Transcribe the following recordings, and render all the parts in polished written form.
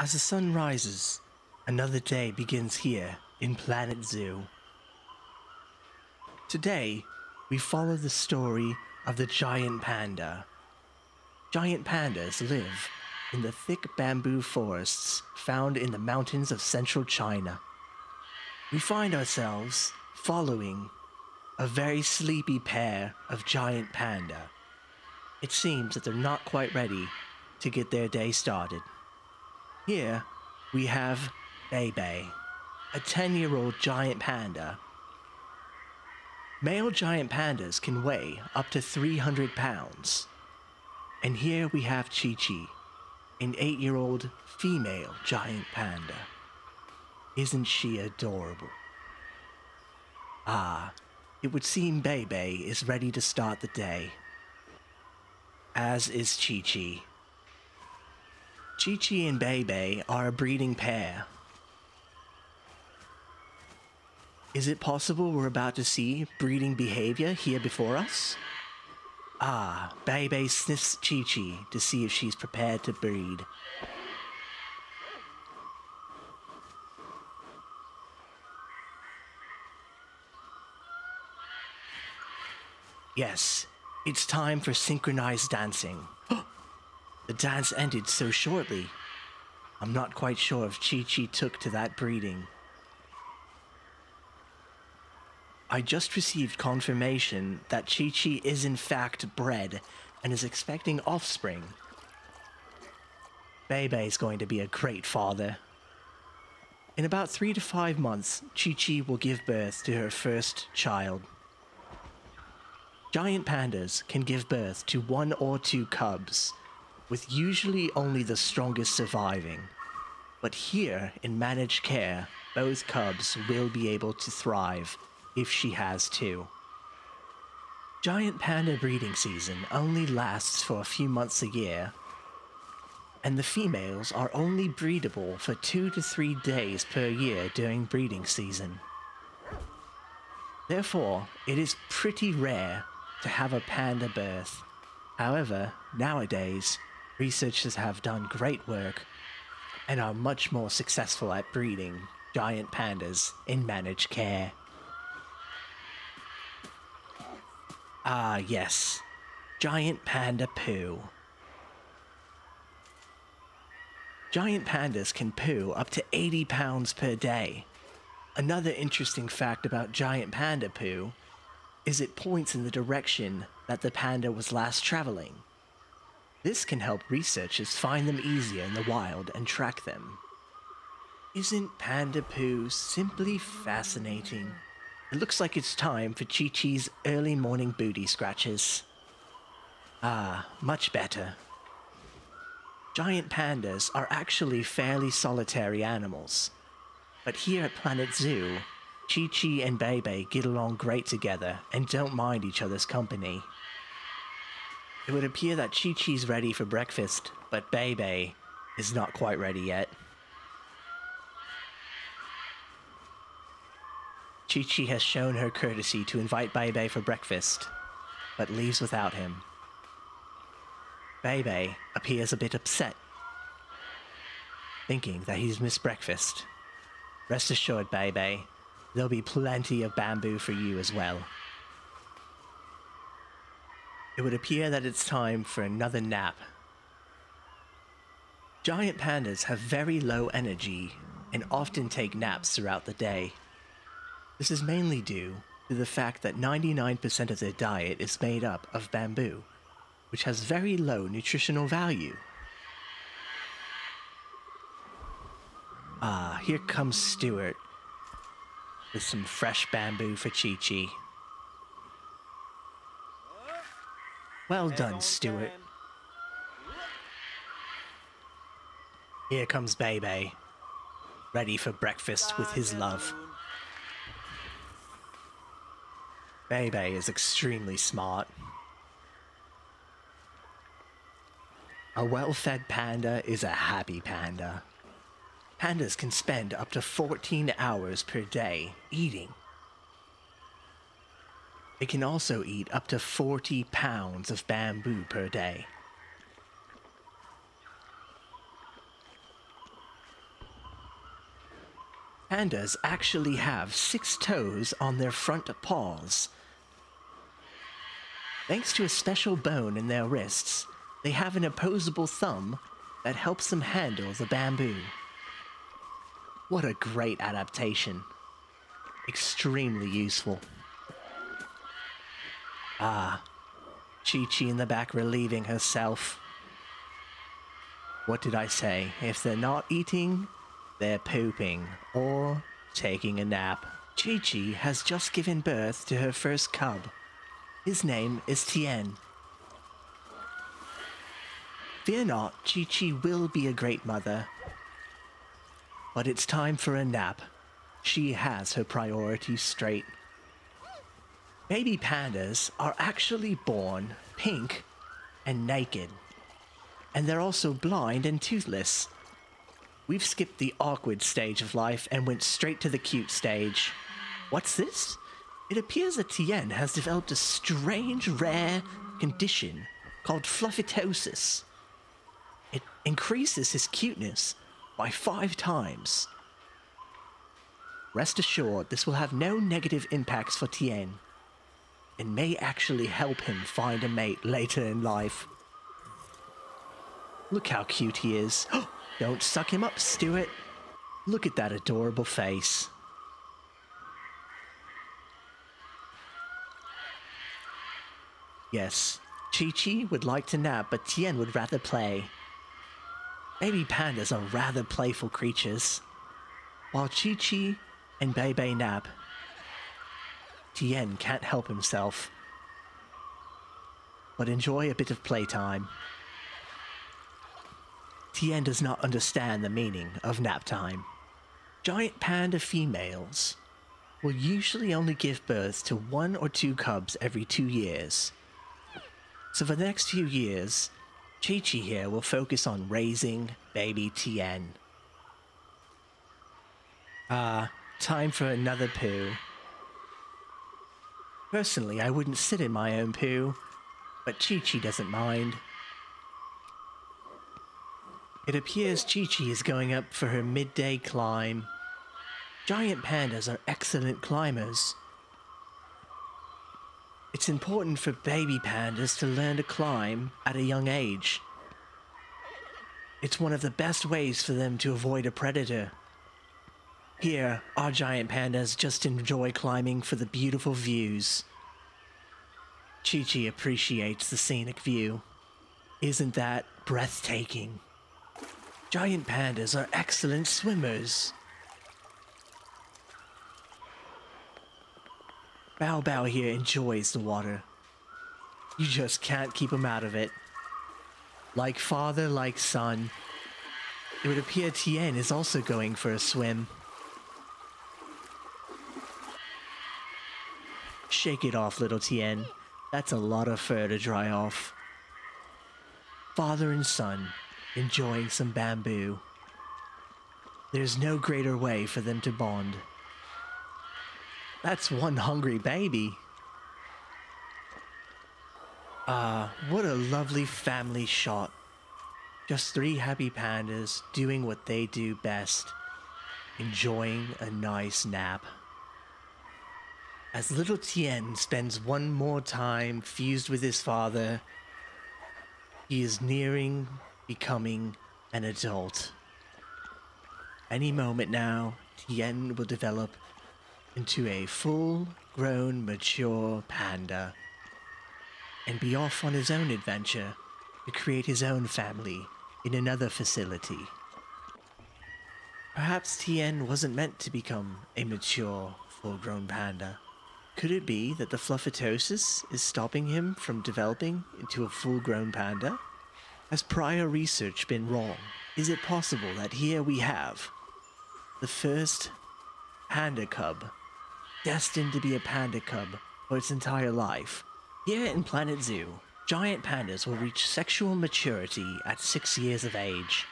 As the sun rises, another day begins here in Planet Zoo. Today, we follow the story of the giant panda. Giant pandas live in the thick bamboo forests found in the mountains of central China. We find ourselves following a very sleepy pair of giant panda. It seems that they're not quite ready to get their day started. Here, we have Bei Bei, a 10-year-old giant panda. Male giant pandas can weigh up to 300 pounds. And here we have Chi Chi, an 8-year-old female giant panda. Isn't she adorable? Ah, it would seem Bei Bei is ready to start the day, as is Chi Chi. Chi Chi and Bei Bei are a breeding pair. Is it possible we're about to see breeding behavior here before us? Ah, Bei Bei sniffs Chi Chi to see if she's prepared to breed. Yes, it's time for synchronized dancing. The dance ended so shortly. I'm not quite sure if Chi Chi took to that breeding. I just received confirmation that Chi Chi is in fact bred and is expecting offspring. Bei Bei is going to be a great father. In about 3 to 5 months, Chi Chi will give birth to her first child. Giant pandas can give birth to 1 or 2 cubs, with usually only the strongest surviving. But here, in managed care, both cubs will be able to thrive, if she has to. Giant panda breeding season only lasts for a few months a year, and the females are only breedable for 2 to 3 days per year during breeding season. Therefore, it is pretty rare to have a panda birth. However, nowadays, researchers have done great work and are much more successful at breeding giant pandas in managed care. Ah, yes. Giant panda poo. Giant pandas can poo up to 80 pounds per day. Another interesting fact about giant panda poo is it points in the direction that the panda was last traveling. This can help researchers find them easier in the wild and track them. Isn't panda poo simply fascinating? It looks like it's time for Chi Chi's early morning booty scratches. Ah, much better. Giant pandas are actually fairly solitary animals. But here at Planet Zoo, Chi Chi and Bei Bei get along great together and don't mind each other's company. It would appear that Chi Chi's ready for breakfast, but Bei Bei is not quite ready yet. Chi Chi has shown her courtesy to invite Bei Bei for breakfast, but leaves without him. Bei Bei appears a bit upset, thinking that he's missed breakfast. Rest assured, Bei Bei, there'll be plenty of bamboo for you as well. It would appear that it's time for another nap. Giant pandas have very low energy and often take naps throughout the day. This is mainly due to the fact that 99% of their diet is made up of bamboo, which has very low nutritional value. Ah, here comes Stuart with some fresh bamboo for Chi Chi. Well done, Stuart. Here comes Bei Bei, ready for breakfast with his love. Bei Bei is extremely smart. A well-fed panda is a happy panda. Pandas can spend up to 14 hours per day eating. They can also eat up to 40 pounds of bamboo per day. Pandas actually have 6 toes on their front paws. Thanks to a special bone in their wrists, they have an opposable thumb that helps them handle the bamboo. What a great adaptation. Extremely useful. Ah, Chi Chi in the back relieving herself. What did I say? If they're not eating, they're pooping or taking a nap. Chi Chi has just given birth to her first cub. His name is Tien. Fear not, Chi Chi will be a great mother. But it's time for a nap. She has her priorities straight. Baby pandas are actually born pink and naked. And they're also blind and toothless. We've skipped the awkward stage of life and went straight to the cute stage. What's this? It appears that Tien has developed a strange, rare condition called fluffitosis. It increases his cuteness by 5 times. Rest assured, this will have no negative impacts for Tien, and may actually help him find a mate later in life. Look how cute he is. Don't suck him up, Stuart. Look at that adorable face. Yes, Chi Chi would like to nap, but Tien would rather play. Baby pandas are rather playful creatures. While Chi Chi and Bei Bei nap, Tien can't help himself, but enjoy a bit of playtime. Tien does not understand the meaning of nap time. Giant panda females will usually only give birth to 1 or 2 cubs every 2 years. So for the next few years, Chi Chi here will focus on raising baby Tien. Time for another poo. Personally, I wouldn't sit in my own poo, but Chi Chi doesn't mind. It appears Chi Chi is going up for her midday climb. Giant pandas are excellent climbers. It's important for baby pandas to learn to climb at a young age. It's one of the best ways for them to avoid a predator. Here, our giant pandas just enjoy climbing for the beautiful views. Chi Chi appreciates the scenic view. Isn't that breathtaking? Giant pandas are excellent swimmers. Bao Bao here enjoys the water. You just can't keep him out of it. Like father, like son. It would appear Tien is also going for a swim. Shake it off, little Tien. That's a lot of fur to dry off. Father and son, enjoying some bamboo. There's no greater way for them to bond. That's one hungry baby. What a lovely family shot. Just 3 happy pandas doing what they do best, enjoying a nice nap. As little Tien spends one more time fused with his father, he is nearing becoming an adult. Any moment now, Tien will develop into a full-grown, mature panda and be off on his own adventure to create his own family in another facility. Perhaps Tien wasn't meant to become a mature, full-grown panda. Could it be that the fluffitosis is stopping him from developing into a full-grown panda? Has prior research been wrong? Is it possible that here we have the first panda cub, destined to be a panda cub for its entire life? Here in Planet Zoo, giant pandas will reach sexual maturity at 6 years of age.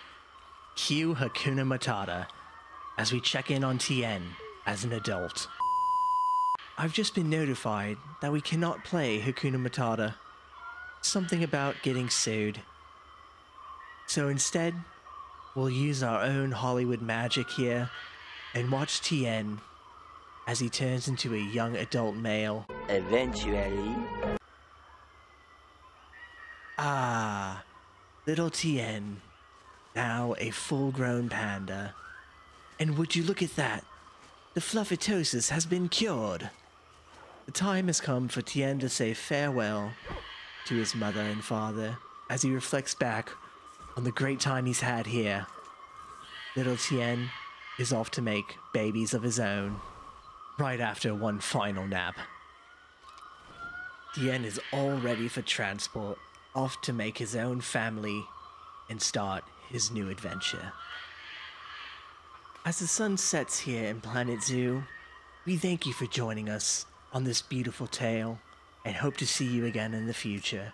Cue Hakuna Matata as we check in on Tien as an adult. I've just been notified that we cannot play Hakuna Matata. Something about getting sued. So instead, we'll use our own Hollywood magic here and watch Tien as he turns into a young adult male. Eventually. Ah, little Tien, now a full-grown panda. And would you look at that? The fluffitosis has been cured. The time has come for Tien to say farewell to his mother and father as he reflects back on the great time he's had here. Little Tien is off to make babies of his own right after one final nap. Tien is all ready for transport, off to make his own family and start his new adventure. As the sun sets here in Planet Zoo, we thank you for joining us on this beautiful tale and hope to see you again in the future.